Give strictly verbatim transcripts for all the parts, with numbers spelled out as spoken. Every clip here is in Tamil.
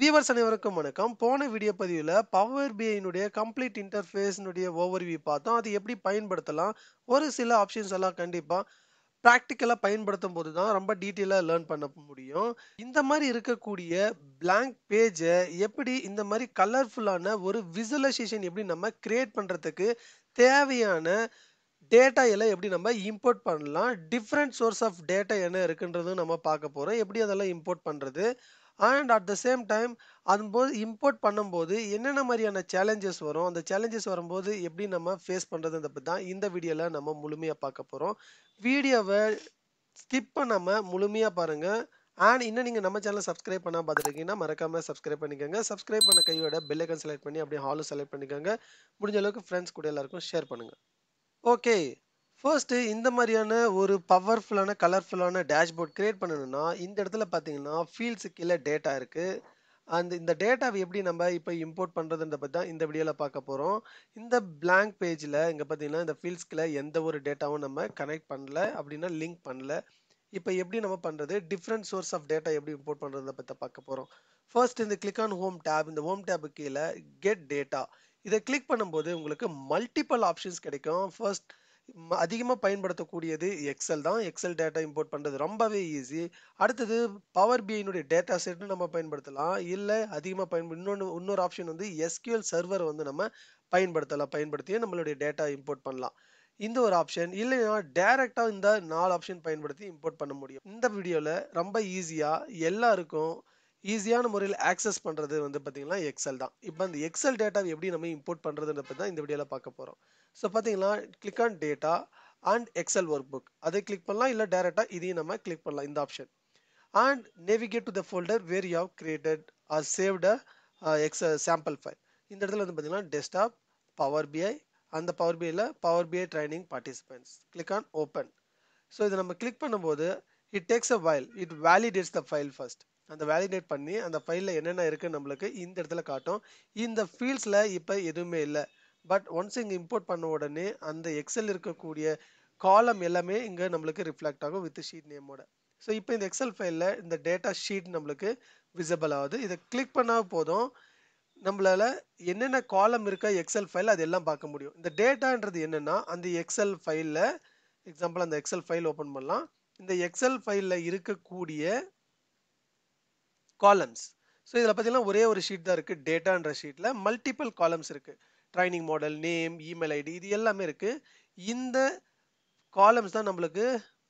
Viewers அனைவருக்கும் வணக்கம். போன வீடியோ பதிவுல Power B I னுடைய complete interface னுடைய overview பார்த்தோம். அது எப்படி பயன்படுத்தலாம், ஒரு சில ஆப்ஷன்ஸ் எல்லாம் கண்டிப்பா practically பயன்படுத்தும் போது தான் ரொம்ப டீடைலா லேர்ன் பண்ண முடியும். இந்த மாதிரி இருக்கக்கூடிய blank page எப்படி இந்த மாதிரி கலர்ஃபுல்லான ஒரு visualization எப்படி நம்ம கிரியேட் பண்றதுக்கு தேவையான data எல்லாம் எப்படி நம்ம இம்போர்ட் பண்ணலாம், different source of data என்ன இருக்குன்றது நம்ம பார்க்க போறோம். எப்படி அதெல்லாம் இம்போர்ட் பண்றது and at the same time அதும்போது import பண்ணும்போது என்னென்ன மாதிரியான challenges வரும், அந்த challenges வரும்போது எப்படி நம்ம ஃபேஸ் பண்றதுன்றத தான் இந்த வீடியோல நம்ம முழுமையா பார்க்க போறோம். வீடியோவை ஸ்கிப் பண்ணாம முழுமையா பாருங்க. and இன்னும் நீங்க நம்ம சேனலை subscribe பண்ணாம பார்த்துட்டீங்கன்னா மறக்காம subscribe பண்ணிக்கங்க. subscribe பண்ண கையோட bell icon select பண்ணி அப்படியே all select பண்ணிக்கங்க. முடிஞ்ச அளவுக்கு friends கூட எல்லாருக்கும் share பண்ணுங்க. okay, first இந்த மாதிரியான ஒரு பவர்ஃபுல்லான கலர்ஃபுல்லான டேஷ்போர்ட் கிரியேட் பண்ணணும்னா இந்த இடத்துல பார்த்தீங்கன்னா ஃபீல்ட்ஸ் கீழே டேட்டா இருக்கு. அந்த இந்த டேட்டாவை எப்படி நம்ம இப்போ இம்போர்ட் பண்ணுறதுன்ற பற்றி தான் இந்த வீடியோவில் பார்க்க போகிறோம். இந்த blank பேஜில் இங்கே பார்த்தீங்கன்னா இந்த ஃபீல்ட்ஸ்கில் எந்த ஒரு டேட்டாவும் நம்ம கனெக்ட் பண்ணல, அப்படின்னா லிங்க் பண்ணல. இப்போ எப்படி நம்ம பண்ணுறது, டிஃப்ரெண்ட் சோர்ஸ் ஆஃப் டேட்டா எப்படி இம்போர்ட் பண்ணுறதை பற்றி பார்க்க போகிறோம். ஃபர்ஸ்ட் இந்த கிளிக் ஆன் ஹோம் டேப், இந்த ஹோம் டேபு கீழே கெட் டேட்டா இதை கிளிக் பண்ணும்போது உங்களுக்கு மல்டிபிள் ஆப்ஷன்ஸ் கிடைக்கும். ஃபர்ஸ்ட் அதிகமா பயன்படுத்தக்கூடியது எக்ஸல் தான். எக்ஸல் டேட்டா இம்போர்ட் பண்றது ரொம்பவே ஈஸி. அடுத்தது பவர் பிஐ னுடைய டேட்டா செட் நம்ம பயன்படுத்தலாம். இல்ல அதிகமா பயன்ப இன்னொரு இன்னொரு ஆப்ஷன் வந்து S Q L server வந்து நம்ம பயன்படுத்தலாம். பயன்படுத்தி நம்மளுடைய டேட்டா இம்போர்ட் பண்ணலாம். இந்த ஒரு ஆப்ஷன் இல்லைன்னா டைரக்டா இந்த நாலு ஆப்ஷன் பயன்படுத்தி இம்போர்ட் பண்ண முடியும். இந்த வீடியோல ரொம்ப ஈஸியா எல்லாருக்கும் ஈஸியான முறையில் ஆக்சஸ் பண்ணுறது வந்து பார்த்தீங்கன்னா எக்ஸல் தான். இப்போ அந்த எக்ஸல் டேட்டாவை எப்படி நம்ம இம்போர்ட் பண்ணுறதுன்றப்ப தான் இந்த வீடியோவில் பார்க்க போகிறோம். ஸோ பார்த்தீங்கன்னா click on data and XL workbook அதை கிளிக் பண்ணலாம். இல்லை டேரெக்டாக இதையும் நம்ம கிளிக் பண்ணலாம், இந்த option. And navigate to the folder where you have created or saved XL sample file. இந்த இடத்துல வந்து பார்த்தீங்கன்னா டெஸ்க்டாப் பவர் பிஐ, அந்த பவர் பிஐயில் power BI training participants click on open. So இதை நம்ம கிளிக் பண்ணும்போது it takes a while, it validates the file first. அந்த வேலிடேட் பண்ணி அந்த ஃபைலில் என்னென்ன இருக்குது நம்மளுக்கு இந்த இடத்துல காட்டும். இந்த ஃபீல்ட்ஸில் இப்போ எதுவுமே இல்லை. பட் ஒன்ஸ் இங்கே இம்போர்ட் பண்ண உடனே அந்த எக்ஸல் இருக்கக்கூடிய காலம் எல்லாமே இங்கே நம்மளுக்கு ரிஃப்ளெக்ட் ஆகும் வித் ஷீட் நேமோட. ஸோ இப்போ இந்த எக்ஸல் ஃபைலில் இந்த டேட்டா ஷீட் நம்மளுக்கு விசிபிள் ஆகுது. இதை கிளிக் பண்ணால் போதும், நம்மளால் என்னென்ன காலம் இருக்கா எக்ஸல் ஃபைல் அது எல்லாம் பார்க்க முடியும். இந்த டேட்டான்றது என்னென்னா அந்த எக்ஸல் ஃபைலில் எக்ஸாம்பிள் அந்த எக்ஸல் ஃபைல் ஓப்பன் பண்ணலாம். இந்த எக்ஸல் ஃபைலில் இருக்கக்கூடிய காலம்ஸ், ஸோ இதில் பார்த்தீங்கன்னா ஒரே ஒரு ஷீட் தான் இருக்குது. டேட்டான்ற ஷீட்டில் மல்டிபிள் காலம்ஸ் இருக்குது. Training model, name, email ID, இது எல்லாமே இருக்குது. இந்த காலம்ஸ் தான் நம்மளுக்கு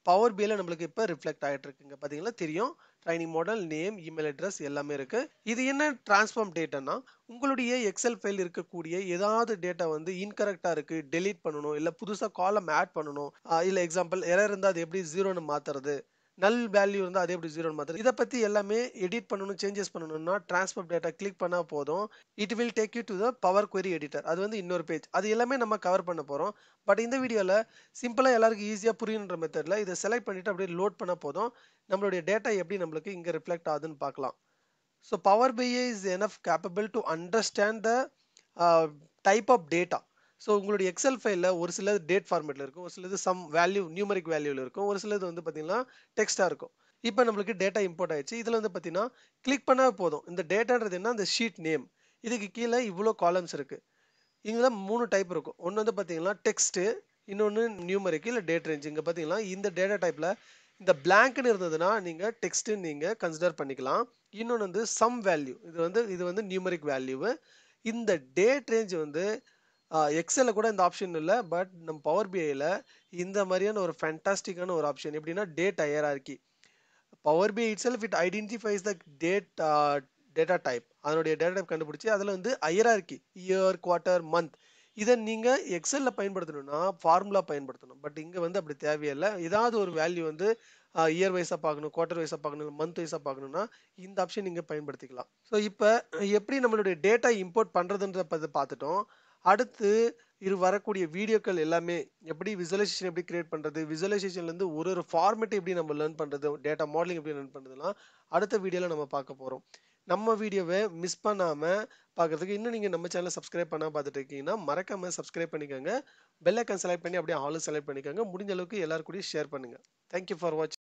பவர் பிஐயில் நம்மளுக்கு இப்போ ரிஃப்ளெக்ட் ஆகிட்டு இருக்குங்க. பார்த்தீங்கன்னா தெரியும், training model, name, email address எல்லாமே இருக்குது. இது என்ன டிரான்ஸ்ஃபார்ம் டேட்டானா உங்களுடைய எக்ஸல் ஃபைல் இருக்கக்கூடிய ஏதாவது டேட்டா வந்து இன்கரெக்டாக இருக்குது, டெலீட் பண்ணணும், இல்லை புதுசாக காலம் ஆட் பண்ணணும், இல்லை எக்ஸாம்பிள் எரர் இருந்தால் அது எப்படி ஜீரோன்னு மாற்றுறது, நல் வேல்யூ இருந்தால் அதே எப்படி ஜீரோன்னு மாத்திரம், இதை பற்றி எல்லாமே எடிட் பண்ணணும், சேஞ்சஸ் பண்ணணும்னா ட்ரான்ஸ்ஃபார்ம் டேட்டா கிளிக் பண்ணால் போதும். It will take you to the power query editor, அது வந்து இன்னொரு பேஜ். அது எல்லாமே நம்ம கவர் பண்ண போகிறோம். பட் இந்த வீடியோவில் சிம்பிளாக எல்லாருக்கும் ஈஸியாக புரியுன்ற மெத்தடில் இதை செலக்ட் பண்ணிவிட்டு அப்படியே லோட் பண்ணால் போதும். நம்மளுடைய டேட்டா எப்படி நம்மளுக்கு இங்கே ரிஃப்ளெக்ட் ஆகுதுன்னு பார்க்கலாம். So power BI is enough capable to understand the type of data. So உங்களுடைய எக்ஸல் ஃபைலில் ஒரு சிலது டேட் ஃபார்மேட்டில் இருக்கும், ஒரு சிலது சம் வேல்யூ நியூமரிக் வேல்யூவில் இருக்கும், ஒரு சிலது வந்து பார்த்தீங்கன்னா டெக்ஸ்ட்டாக இருக்கும். இப்போ நம்மளுக்கு டேட்டா இம்போர்ட் ஆயிடுச்சு. இதில் வந்து பார்த்தீங்கன்னா கிளிக் பண்ணால் போதும். இந்த டேட்டான்றது என்ன, அந்த ஷீட் நேம், இதுக்கு கீழே இவ்வளோ காலம்ஸ் இருக்குது. இங்கே மூணு டைப் இருக்கும். ஒன்று வந்து பார்த்தீங்கன்னா டெக்ஸ்ட்டு, இன்னொன்று நியூமரிக்கு இல்லை டேட் ரேஞ்ச். இங்கே பார்த்தீங்கன்னா இந்த டேட்டா டைப்பில் இந்த பிளாங்க்னு இருந்ததுன்னா நீங்கள் டெக்ஸ்ட்டுன்னு நீங்கள் கன்சிடர் பண்ணிக்கலாம். இன்னொன்று வந்து சம் வேல்யூ, இது வந்து இது வந்து நியூமரிக் வேல்யூவு. இந்த டேட் ரேஞ்ச் வந்து எக்ஸலில் கூட இந்த ஆப்ஷன் இல்லை. பட் நம்ம பவர் பிஐயில் இந்த மாதிரியான ஒரு ஃபேண்டாஸ்டிக்கான ஒரு ஆப்ஷன் எப்படின்னா date hierarchy. Power BI itself it identifies the date data type, அதனுடைய டேட்டா டைப் கண்டுபிடிச்சி அதில் வந்து ஹையரார்க்கி இயர், குவார்ட்டர், மந்த், இதை நீங்கள் எக்ஸலில் பயன்படுத்தணும்னா ஃபார்முலா பயன்படுத்தணும். பட் இங்கே வந்து அப்படி தேவையில்லை. ஏதாவது ஒரு வேல்யூ வந்து இயர் வைஸாக பார்க்கணும், குவார்ட்டர் வைஸாக பார்க்கணும், மந்த் வைஸாக பார்க்கணுன்னா இந்த ஆப்ஷன் நீங்கள் பயன்படுத்திக்கலாம். ஸோ இப்போ எப்படி நம்மளுடைய டேட்டா இம்போர்ட் பண்ணுறதுன்ற பார்த்துட்டோம். அடுத்து இது வரக்கூடிய வீடியோக்கள் எல்லாமே எப்படி விசுவலைசேஷன் எப்படி கிரியேட் பண்ணுறது, விசுவலைசேஷன்லேருந்து ஒரு ஒரு ஃபார்மேட்டை எப்படி நம்ம லேர்ன் பண்ணுறது, டேட்டா மாடலிங் எப்படி லேர்ன் பண்ணுறதுலாம் அடுத்த வீடியோவில் நம்ம பார்க்க போகிறோம். நம்ம வீடியோவை மிஸ் பண்ணாமல் பார்க்குறதுக்கு இன்னும் நீங்கள் நம்ம சேனலை சப்ஸ்கிரைப் பண்ணால் பார்த்துட்டு இருக்கீங்கன்னா மறக்காமல் சப்ஸ்கிரைப் பண்ணிக்கோங்க. பெல் ஐக்கான் செலக்ட் பண்ணி அப்படியே ஆளும் செலக்ட் பண்ணிக்கோங்க. முடிஞ்ச அளவுக்கு எல்லாருக்கூடையும் ஷேர் பண்ணுங்கள். தேங்க்யூ ஃபார் வாட்சிங்.